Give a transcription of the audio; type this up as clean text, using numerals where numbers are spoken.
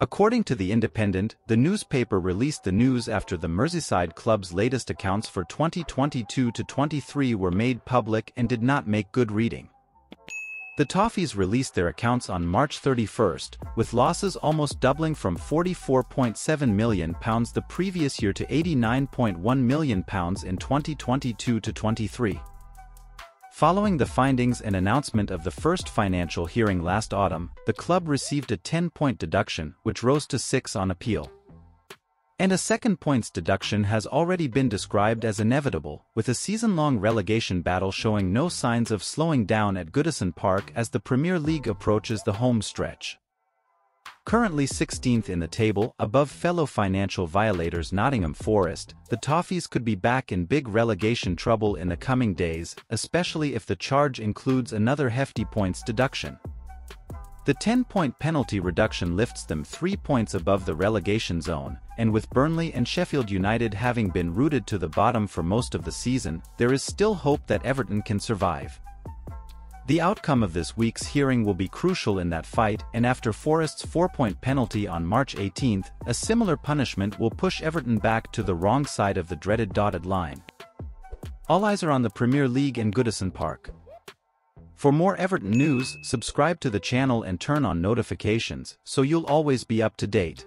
According to The Independent, the newspaper released the news after the Merseyside club's latest accounts for 2022-23 were made public and did not make good reading. The Toffees released their accounts on March 31st, with losses almost doubling from £44.7 million the previous year to £89.1 million in 2022-23. Following the findings and announcement of the first financial hearing last autumn, the club received a 10-point deduction, which rose to 6 on appeal. And a second points deduction has already been described as inevitable, with a season-long relegation battle showing no signs of slowing down at Goodison Park as the Premier League approaches the home stretch. Currently 16th in the table, above fellow financial violators Nottingham Forest, the Toffees could be back in big relegation trouble in the coming days, especially if the charge includes another hefty points deduction. The 10-point penalty reduction lifts them 3 points above the relegation zone, and with Burnley and Sheffield United having been rooted to the bottom for most of the season, there is still hope that Everton can survive. The outcome of this week's hearing will be crucial in that fight, and after Forest's 4-point penalty on March 18, a similar punishment will push Everton back to the wrong side of the dreaded dotted line. All eyes are on the Premier League and Goodison Park. For more Everton news, subscribe to the channel and turn on notifications so you'll always be up to date.